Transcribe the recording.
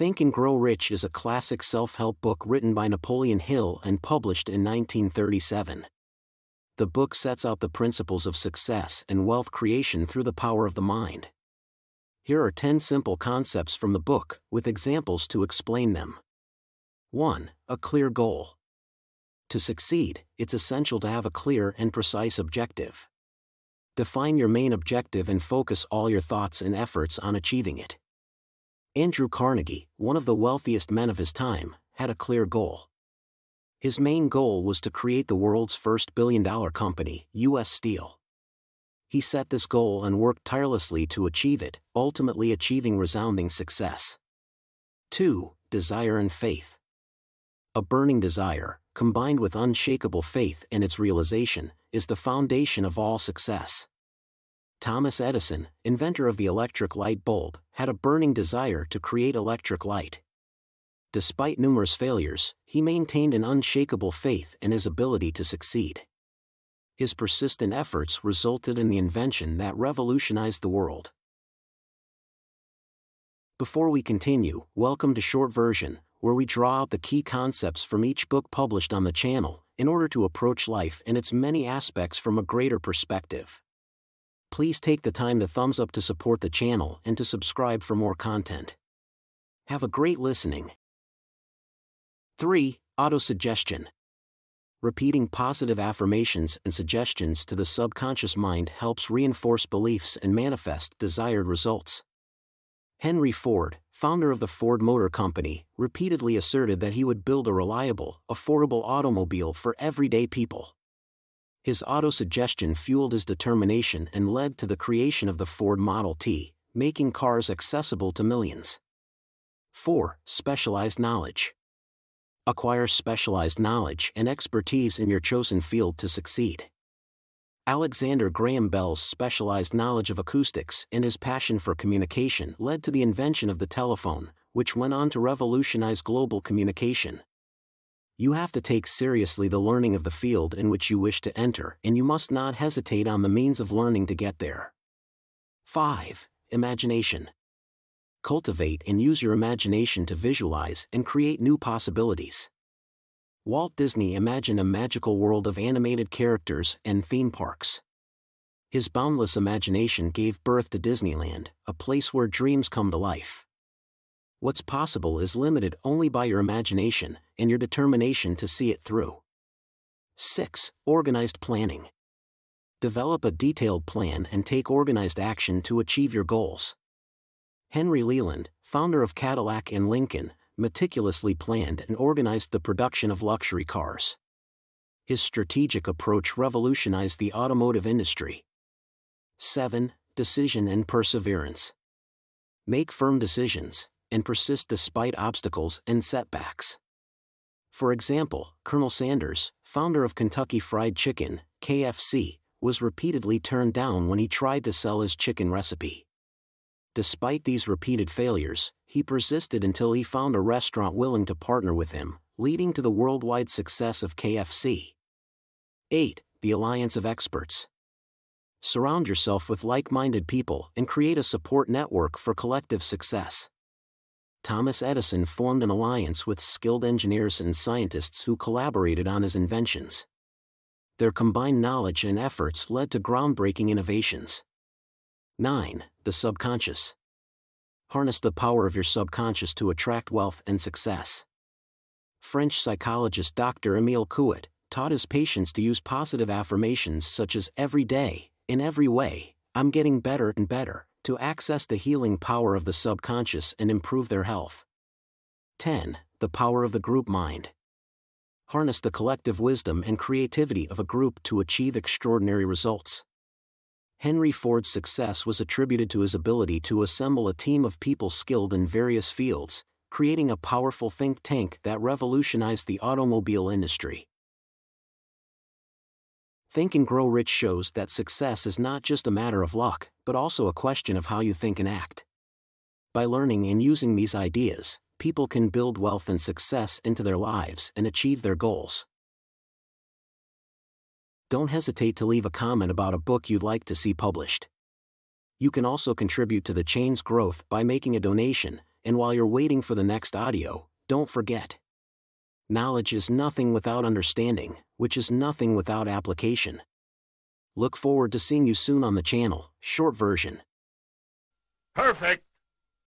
Think and Grow Rich is a classic self-help book written by Napoleon Hill and published in 1937. The book sets out the principles of success and wealth creation through the power of the mind. Here are 10 simple concepts from the book, with examples to explain them. 1. A clear goal. To succeed, it's essential to have a clear and precise objective. Define your main objective and focus all your thoughts and efforts on achieving it. Andrew Carnegie, one of the wealthiest men of his time, had a clear goal. His main goal was to create the world's first billion-dollar company, U.S. Steel. He set this goal and worked tirelessly to achieve it, ultimately achieving resounding success. 2. Desire and faith. A burning desire, combined with unshakable faith in its realization, is the foundation of all success. Thomas Edison, inventor of the electric light bulb, had a burning desire to create electric light. Despite numerous failures, he maintained an unshakable faith in his ability to succeed. His persistent efforts resulted in the invention that revolutionized the world. Before we continue, welcome to Short Version, where we draw out the key concepts from each book published on the channel, in order to approach life and its many aspects from a greater perspective. Please take the time to thumbs up to support the channel and to subscribe for more content. Have a great listening. 3. Autosuggestion. Repeating positive affirmations and suggestions to the subconscious mind helps reinforce beliefs and manifest desired results. Henry Ford, founder of the Ford Motor Company, repeatedly asserted that he would build a reliable, affordable automobile for everyday people. His autosuggestion fueled his determination and led to the creation of the Ford Model T, making cars accessible to millions. 4. Specialized knowledge. Acquire specialized knowledge and expertise in your chosen field to succeed. Alexander Graham Bell's specialized knowledge of acoustics and his passion for communication led to the invention of the telephone, which went on to revolutionize global communication. You have to take seriously the learning of the field in which you wish to enter, and you must not hesitate on the means of learning to get there. 5. Imagination. Cultivate and use your imagination to visualize and create new possibilities. Walt Disney imagined a magical world of animated characters and theme parks. His boundless imagination gave birth to Disneyland, a place where dreams come to life. What's possible is limited only by your imagination and your determination to see it through. 6. Organized planning. Develop a detailed plan and take organized action to achieve your goals. Henry Leland, founder of Cadillac and Lincoln, meticulously planned and organized the production of luxury cars. His strategic approach revolutionized the automotive industry. 7. Decision and perseverance. Make firm decisions and persist despite obstacles and setbacks. For example, Colonel Sanders, founder of Kentucky Fried Chicken, KFC, was repeatedly turned down when he tried to sell his chicken recipe. Despite these repeated failures, he persisted until he found a restaurant willing to partner with him, leading to the worldwide success of KFC. 8. The alliance of experts. Surround yourself with like-minded people and create a support network for collective success. Thomas Edison formed an alliance with skilled engineers and scientists who collaborated on his inventions. Their combined knowledge and efforts led to groundbreaking innovations. 9. The subconscious. Harness the power of your subconscious to attract wealth and success. French psychologist Dr. Émile Coué taught his patients to use positive affirmations such as "every day, in every way, I'm getting better and better," to access the healing power of the subconscious and improve their health. 10. The power of the group mind. Harness the collective wisdom and creativity of a group to achieve extraordinary results. Henry Ford's success was attributed to his ability to assemble a team of people skilled in various fields, creating a powerful think tank that revolutionized the automobile industry. Think and Grow Rich shows that success is not just a matter of luck, but also a question of how you think and act. By learning and using these ideas, people can build wealth and success into their lives and achieve their goals. Don't hesitate to leave a comment about a book you'd like to see published. You can also contribute to the chain's growth by making a donation, and while you're waiting for the next audio, don't forget. Knowledge is nothing without understanding, which is nothing without application. Look forward to seeing you soon on the channel, short version. Perfect.